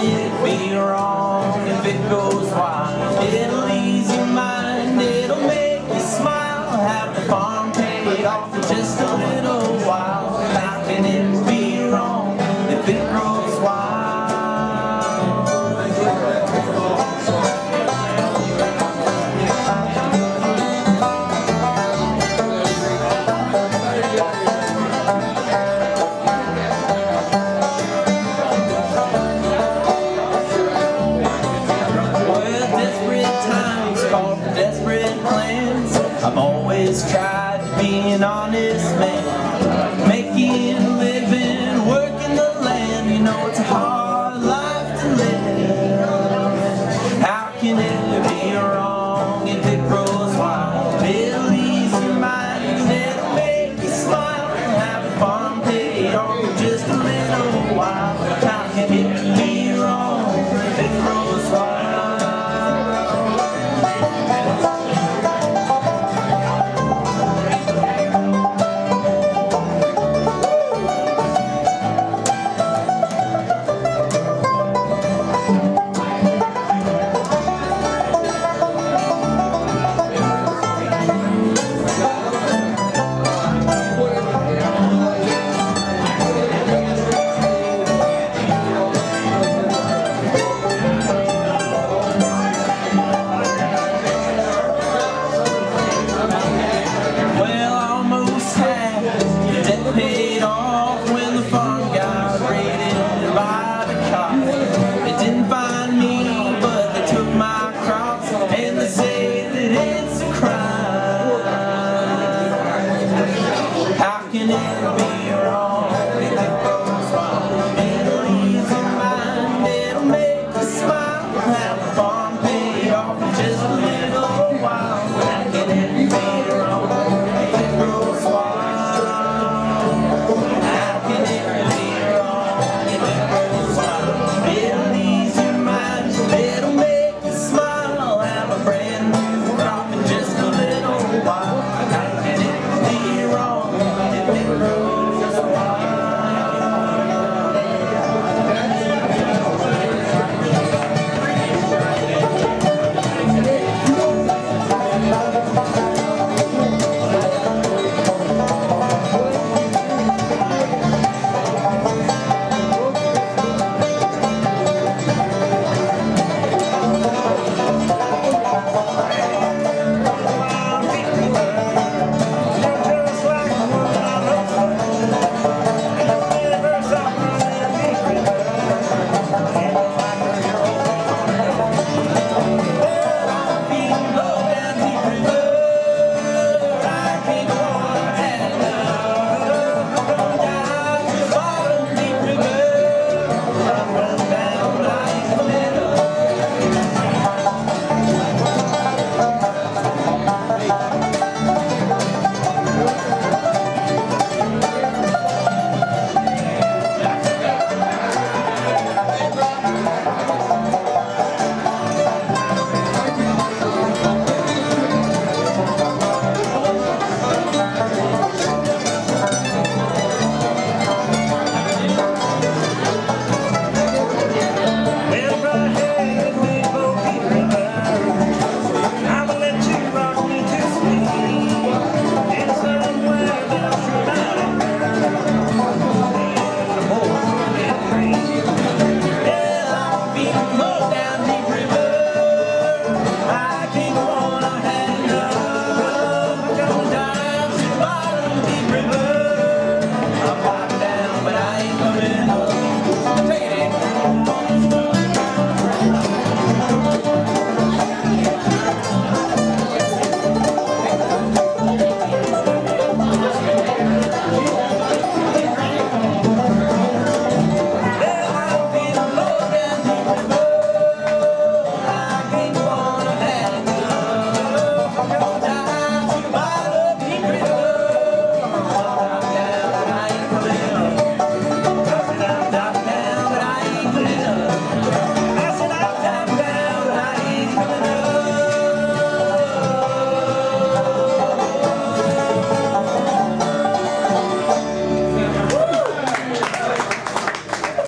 it be wrong if it goes wide? It'll